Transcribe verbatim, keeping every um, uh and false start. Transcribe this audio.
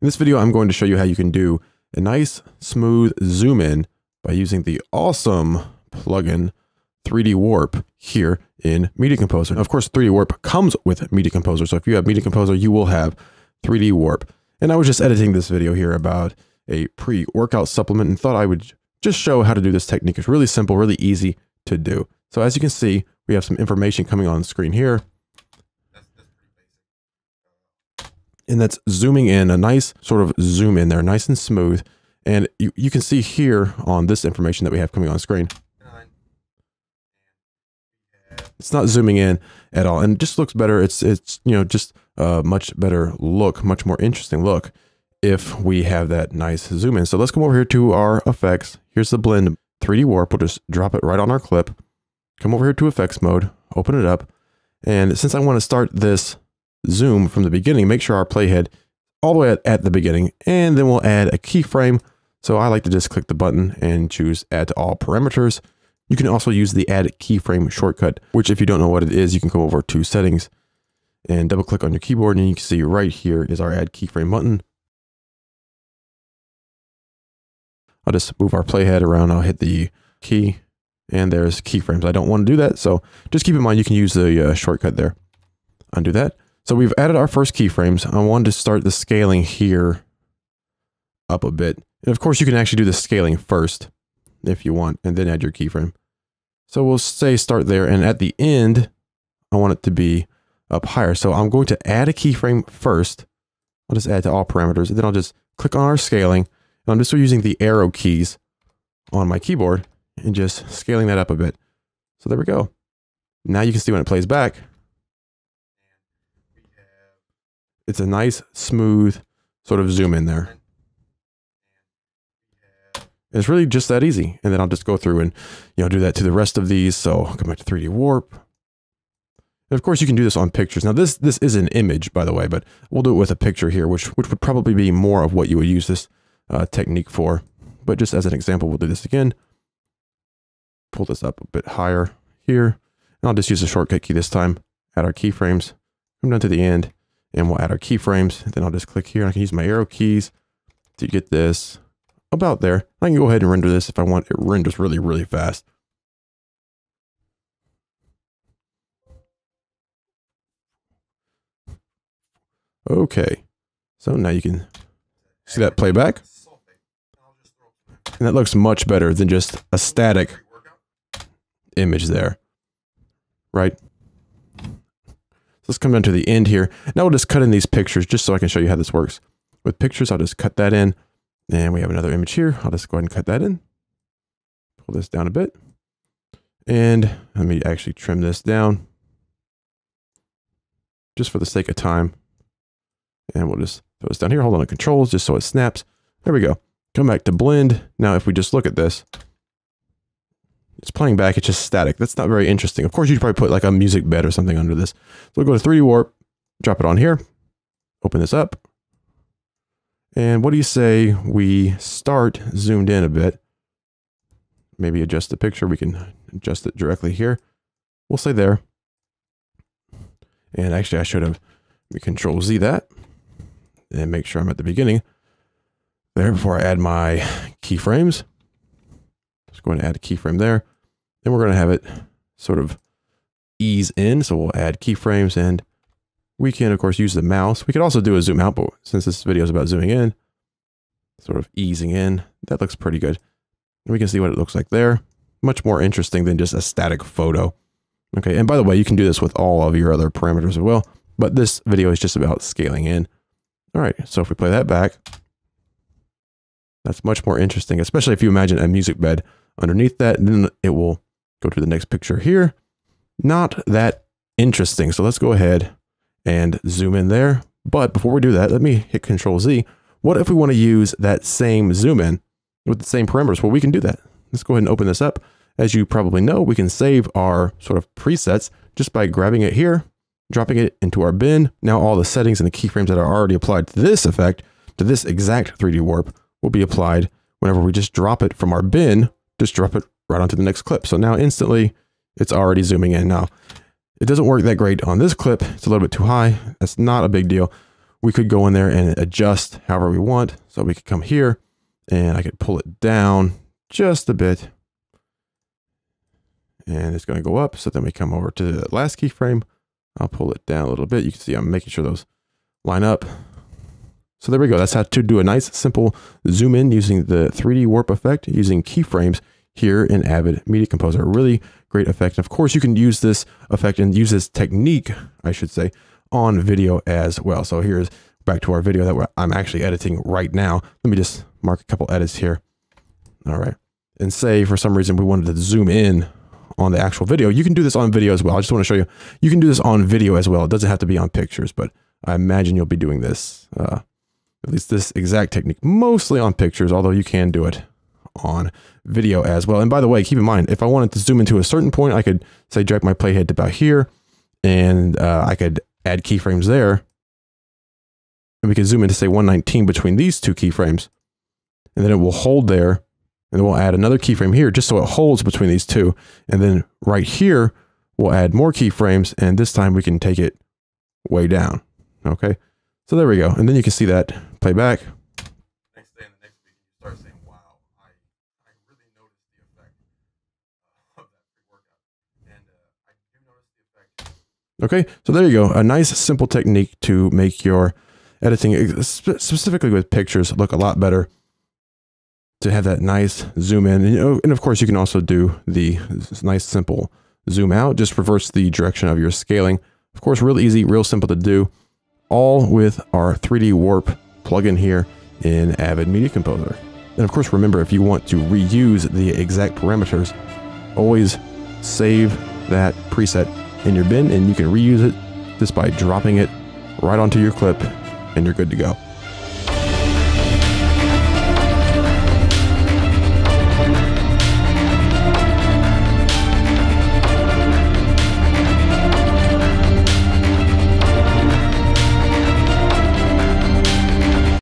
In this video, I'm going to show you how you can do a nice smooth zoom in by using the awesome plugin three D Warp here in Media Composer. Now, of course, three D Warp comes with Media Composer. So if you have Media Composer, you will have three D Warp. And I was just editing this video here about a pre-workout supplement and thought I would just show how to do this technique. It's really simple, really easy to do. So as you can see, we have some information coming on the screen here. And that's zooming in, a nice sort of zoom in there, nice and smooth. And you, you can see here on this information that we have coming on screen, it's not zooming in at all. And it just looks better. It's, it's you know, just a much better look, much more interesting look if we have that nice zoom in. So let's come over here to our effects. Here's the blend, three D Warp. We'll just drop it right on our clip. Come over here to effects mode, open it up. And since I want to start this zoom from the beginning, make sure our playhead all the way at, at the beginning, and then we'll add a keyframe. So I like to just click the button and choose add to all parameters. You can also use the add keyframe shortcut, which if you don't know what it is, you can go over to settings and double click on your keyboard. And you can see right here is our add keyframe button. I'll just move our playhead around. I'll hit the key and there's keyframes. I don't want to do that. So just keep in mind, you can use the uh, shortcut there. Undo that. So we've added our first keyframes. I wanted to start the scaling here up a bit. And of course you can actually do the scaling first if you want, and then add your keyframe. So we'll say start there. And at the end, I want it to be up higher. So I'm going to add a keyframe first. I'll just add to all parameters. And then I'll just click on our scaling. And I'm just using the arrow keys on my keyboard and just scaling that up a bit. So there we go. Now you can see when it plays back, it's a nice, smooth sort of zoom in there. It's really just that easy. And then I'll just go through and, you know, do that to the rest of these. So I'll come back to three D Warp. And of course you can do this on pictures. Now this, this is an image, by the way, but we'll do it with a picture here, which, which would probably be more of what you would use this uh, technique for. But just as an example, we'll do this again. Pull this up a bit higher here. And I'll just use the shortcut key this time. Add our keyframes. Come down to the end. And we'll add our keyframes. Then I'll just click here. I can use my arrow keys to get this about there. I can go ahead and render this if I want. It renders really, really fast. Okay. So now you can see that playback. And that looks much better than just a static image there. Right? Let's come down to the end here. Now we'll just cut in these pictures just so I can show you how this works. With pictures, I'll just cut that in. And we have another image here. I'll just go ahead and cut that in. Pull this down a bit. And let me actually trim this down just for the sake of time. And we'll just throw this down here. Hold on to controls just so it snaps. There we go. Come back to blend. Now, if we just look at this, it's playing back, it's just static. That's not very interesting. Of course, you'd probably put like a music bed or something under this. So we'll go to three D Warp, drop it on here, open this up. And what do you say we start zoomed in a bit? Maybe adjust the picture. We can adjust it directly here. We'll say there. And actually I should have, we control Z that and make sure I'm at the beginning there before I add my keyframes. Just going to add a keyframe there. Then we're going to have it sort of ease in. So we'll add keyframes and we can, of course, use the mouse. We could also do a zoom out, but since this video is about zooming in, sort of easing in, that looks pretty good. And we can see what it looks like there. Much more interesting than just a static photo. Okay. And by the way, you can do this with all of your other parameters as well, but this video is just about scaling in. All right. So if we play that back, that's much more interesting, especially if you imagine a music bed underneath that, and then it will go to the next picture here. Not that interesting. So let's go ahead and zoom in there. But before we do that, let me hit control Z. What if we want to use that same zoom in with the same parameters? Well, we can do that. Let's go ahead and open this up. As you probably know, we can save our sort of presets just by grabbing it here, dropping it into our bin. Now all the settings and the keyframes that are already applied to this effect, to this exact three D Warp, will be applied whenever we just drop it from our bin, just drop it right onto the next clip. So now instantly it's already zooming in. Now it doesn't work that great on this clip. It's a little bit too high. That's not a big deal. we could go in there and adjust however we want. So we could come here and I could pull it down just a bit and it's going to go up. So then we come over to the last keyframe. I'll pull it down a little bit. You can see I'm making sure those line up. So there we go. That's how to do a nice, simple zoom in using the three D warp effect, using keyframes here in Avid Media Composer. Really great effect. And of course, you can use this effect and use this technique, I should say, on video as well. So here's back to our video that I'm actually editing right now. Let me just mark a couple edits here. All right. And say, for some reason, we wanted to zoom in on the actual video. You can do this on video as well. I just want to show you, you can do this on video as well. It doesn't have to be on pictures, but I imagine you'll be doing this, uh, at least this exact technique, mostly on pictures, although you can do it on video as well. And by the way, keep in mind, if I wanted to zoom into a certain point, I could say, drag my playhead to about here, and uh, I could add keyframes there. And we can zoom into say one nineteen between these two keyframes, and then it will hold there. And then we'll add another keyframe here just so it holds between these two. And then right here, we'll add more keyframes. And this time we can take it way down. Okay. So there we go. And then you can see that playback. Next day in the next week, you start saying, wow, I, I really noticed the effect of that pre-workout. And uh, I do notice the effect. Okay. So there you go. A nice, simple technique to make your editing, specifically with pictures, look a lot better. To have that nice zoom in. And, you know, and of course you can also do the nice simple zoom out, just reverse the direction of your scaling. Of course, real easy, real simple to do, all with our three D Warp plugin here in Avid Media Composer. And of course, remember, if you want to reuse the exact parameters, always save that preset in your bin and you can reuse it just by dropping it right onto your clip and you're good to go.